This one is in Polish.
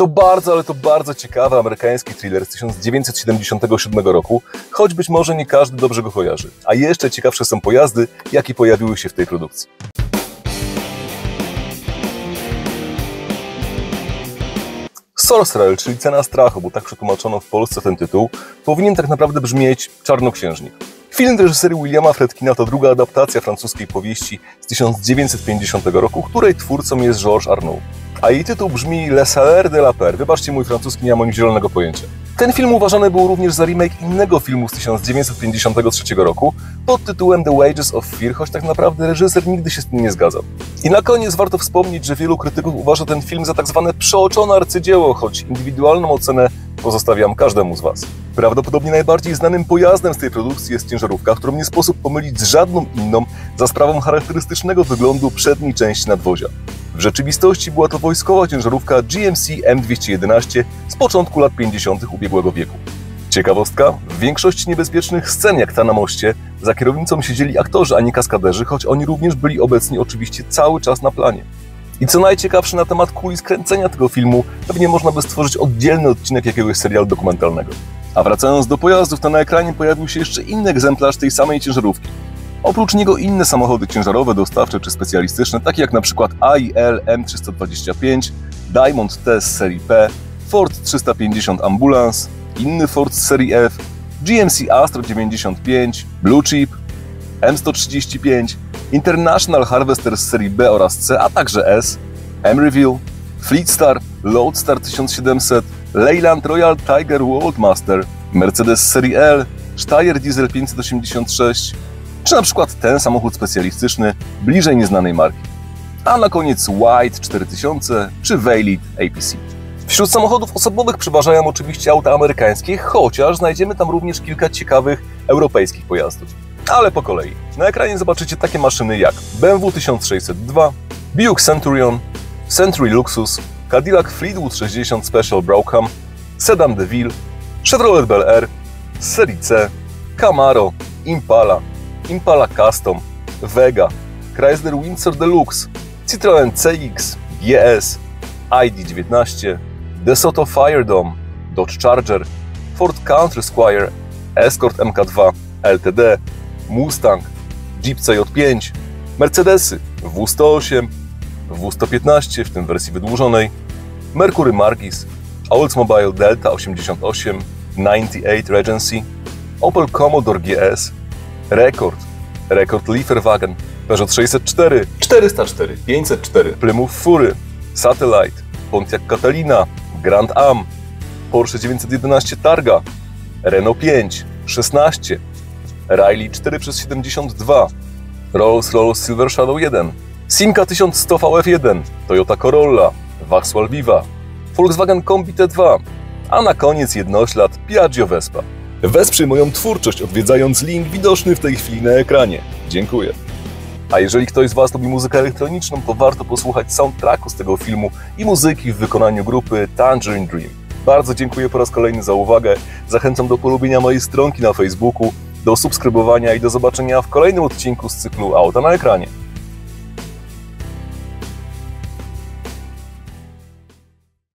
To bardzo, ale to bardzo ciekawy amerykański thriller z 1977 roku, choć być może nie każdy dobrze go kojarzy. A jeszcze ciekawsze są pojazdy, jakie pojawiły się w tej produkcji. Sorcerer, czyli Cena strachu, bo tak przetłumaczono w Polsce ten tytuł, powinien tak naprawdę brzmieć Czarnoksiężnik. Film reżyserii Williama Friedkina to druga adaptacja francuskiej powieści z 1950 roku, której twórcą jest Georges Arnaud. A jej tytuł brzmi Le Salaire de la Peur. Wybaczcie mój francuski, nie mam o nim zielonego pojęcia. Ten film uważany był również za remake innego filmu z 1953 roku pod tytułem The Wages of Fear, choć tak naprawdę reżyser nigdy się z tym nie zgadzał. I na koniec warto wspomnieć, że wielu krytyków uważa ten film za tak zwane przeoczone arcydzieło, choć indywidualną ocenę pozostawiam każdemu z Was. Prawdopodobnie najbardziej znanym pojazdem z tej produkcji jest ciężarówka, którą nie sposób pomylić z żadną inną za sprawą charakterystycznego wyglądu przedniej części nadwozia. W rzeczywistości była to wojskowa ciężarówka GMC M211 z początku lat 50. ubiegłego wieku. Ciekawostka, w większości niebezpiecznych scen jak ta na moście za kierownicą siedzieli aktorzy, a nie kaskaderzy, choć oni również byli obecni oczywiście cały czas na planie. I co najciekawsze, na temat kulis kręcenia tego filmu pewnie można by stworzyć oddzielny odcinek jakiegoś serialu dokumentalnego. A wracając do pojazdów, to na ekranie pojawił się jeszcze inny egzemplarz tej samej ciężarówki. Oprócz niego inne samochody ciężarowe, dostawcze czy specjalistyczne, takie jak np. AIL M325, Diamond T z serii P, Ford 350 Ambulance, inny Ford z serii F, GMC Astro 95, Blue Chip, M135, International Harvester z serii B oraz C, a także S, M-Review, Fleetstar, Lodestar 1700, Leyland Royal Tiger Worldmaster, Mercedes z serii L, Steyr Diesel 586, czy na przykład ten samochód specjalistyczny bliżej nieznanej marki. A na koniec White 4000 czy Veylitt APC. Wśród samochodów osobowych przeważają oczywiście auta amerykańskie, chociaż znajdziemy tam również kilka ciekawych europejskich pojazdów. Ale po kolei. Na ekranie zobaczycie takie maszyny jak BMW 1602, Buick Centurion, Century Luxus, Cadillac Fleetwood 60 Special Brougham, Sedan de Ville, Chevrolet Bel Air, serii C, Camaro, Impala Custom, Vega, Chrysler Windsor Deluxe, Citroën CX, GS, ID19, DeSoto FireDome, Dodge Charger, Ford Country Squire, Escort MK2 LTD, Mustang, Jeep CJ5, Mercedesy W108, W115, w tym wersji wydłużonej, Mercury Marquis, Oldsmobile Delta 88, 98 Regency, Opel Commodore GS, Rekord Lieferwagen, Peugeot 604, 404, 504, Plymouth Fury, Satellite, Pontiac Catalina, Grand Am, Porsche 911 Targa, Renault 5, 16, Riley 4/72, Rolls-Royce Silver Shadow 1, Simca 1100 VF1, Toyota Corolla, Vauxhall Viva, Volkswagen Kombi T2, a na koniec jednoślad Piaggio Vespa. Wesprzyj moją twórczość, odwiedzając link widoczny w tej chwili na ekranie. Dziękuję. A jeżeli ktoś z Was lubi muzykę elektroniczną, to warto posłuchać soundtracku z tego filmu i muzyki w wykonaniu grupy Tangerine Dream. Bardzo dziękuję po raz kolejny za uwagę. Zachęcam do polubienia mojej stronki na Facebooku, do subskrybowania i do zobaczenia w kolejnym odcinku z cyklu Auta na ekranie.